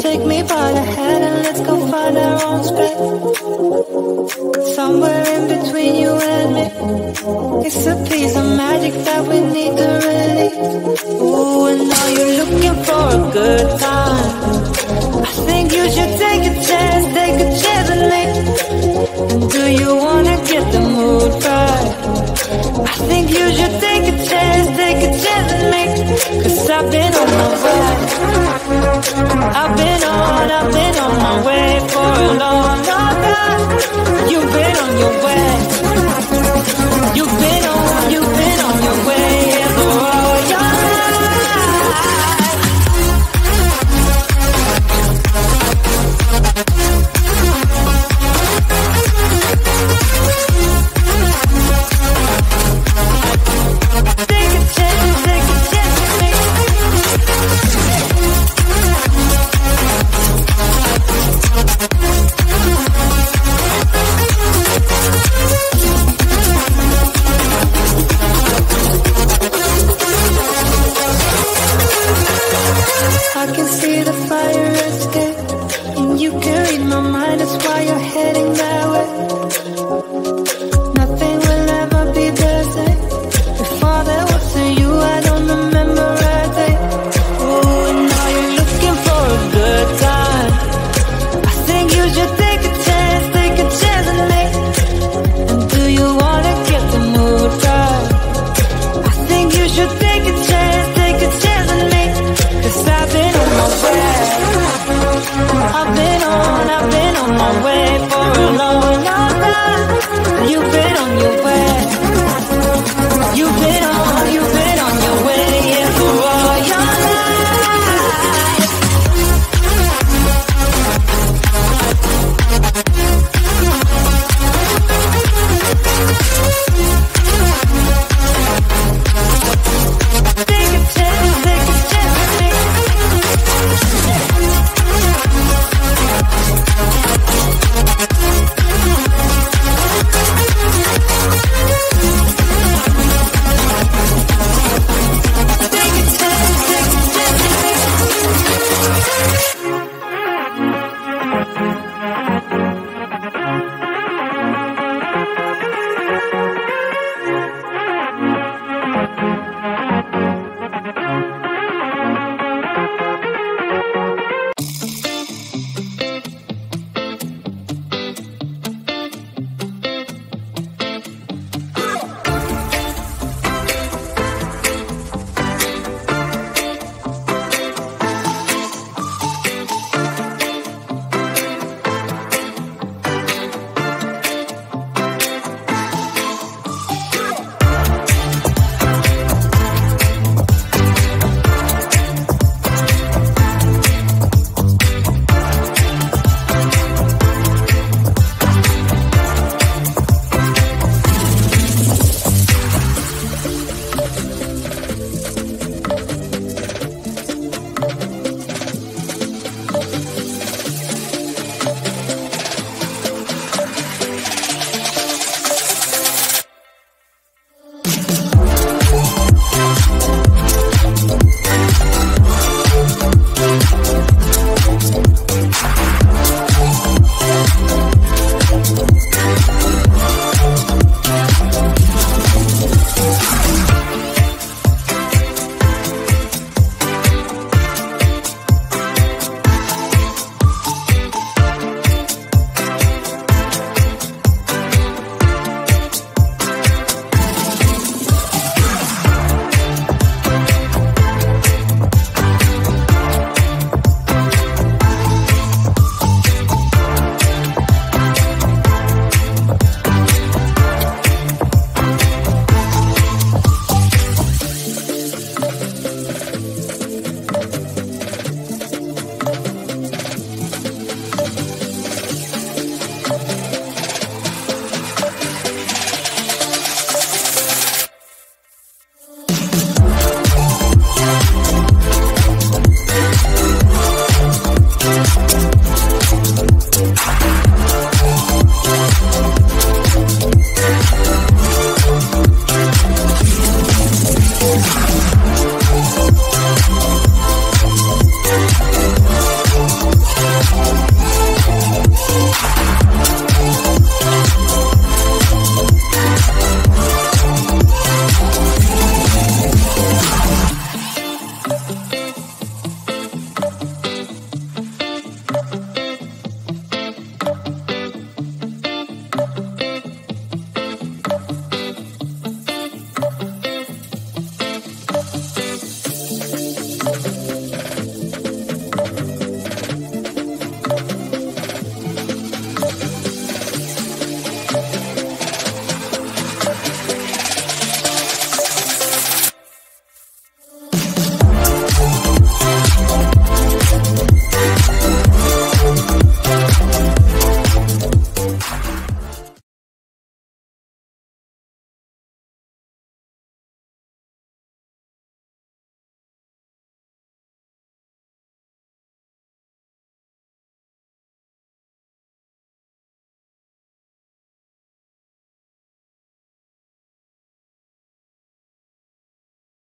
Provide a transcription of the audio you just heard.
Take me by the hand and let's go find our own space, somewhere in between you and me. It's a piece of magic that we need to release. Ooh, and now you're looking for a good time. I think you should take a chance on me. Do you wanna get the mood right? I think you should take a chance on me. 'Cause I've been on my way, I've been on my way for a long, long time. You've been on your way, you've been on your way for all your life. You've been on your way, you've been